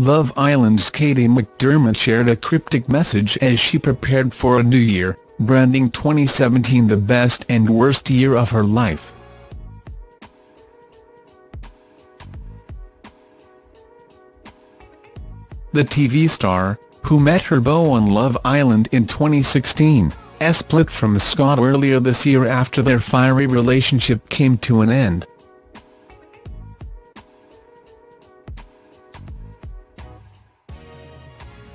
Love Island's Kady McDermott shared a cryptic message as she prepared for a new year, branding 2017 the best and worst year of her life. The TV star, who met her beau on Love Island in 2016, split from Scott earlier this year after their fiery relationship came to an end.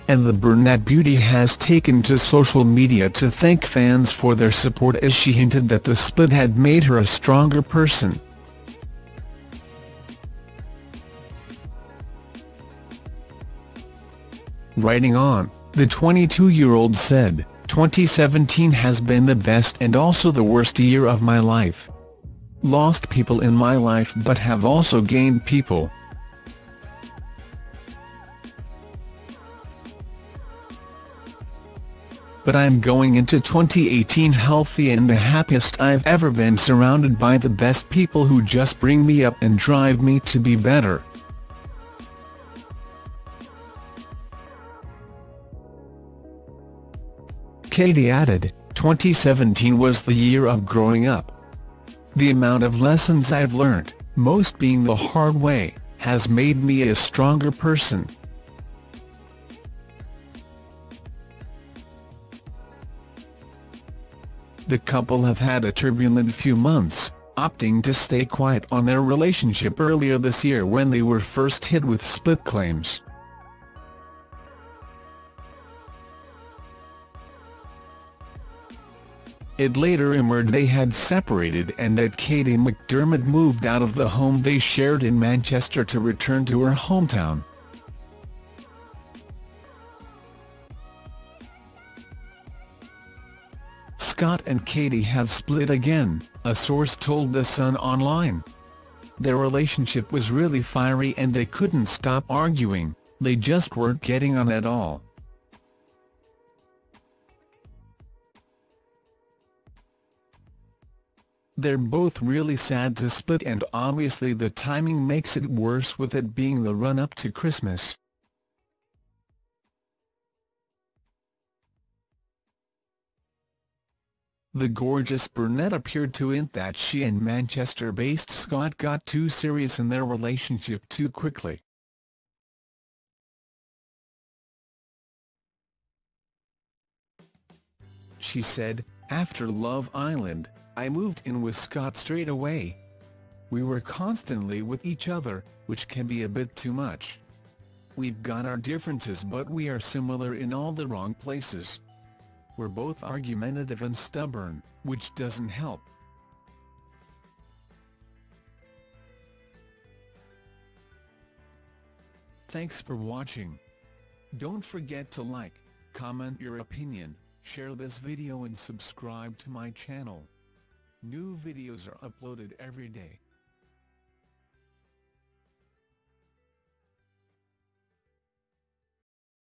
And the brunette beauty has taken to social media to thank fans for their support, as she hinted that the split had made her a stronger person. Writing on, the 22-year-old said, "2017 has been the best and also the worst year of my life. Lost people in my life, but have also gained people. But I'm going into 2018 healthy and the happiest I've ever been, surrounded by the best people who just bring me up and drive me to be better." Kady added, "2017 was the year of growing up. The amount of lessons I've learned, most being the hard way, has made me a stronger person. The couple have had a turbulent few months, opting to stay quiet on their relationship earlier this year when they were first hit with split claims. It later emerged they had separated and that Kady McDermott moved out of the home they shared in Manchester to return to her hometown. Scott and Kady have split again, a source told The Sun Online. "Their relationship was really fiery and they couldn't stop arguing, they just weren't getting on at all. They're both really sad to split, and obviously the timing makes it worse with it being the run-up to Christmas. The gorgeous brunette appeared to hint that she and Manchester-based Scott got too serious in their relationship too quickly. She said, "After Love Island, I moved in with Scott straight away. We were constantly with each other, which can be a bit too much. We've got our differences, but we are similar in all the wrong places. We're both argumentative and stubborn, which doesn't help. Thanks for watching. Don't forget to like, comment your opinion, share this video and subscribe to my channel. New videos are uploaded every day."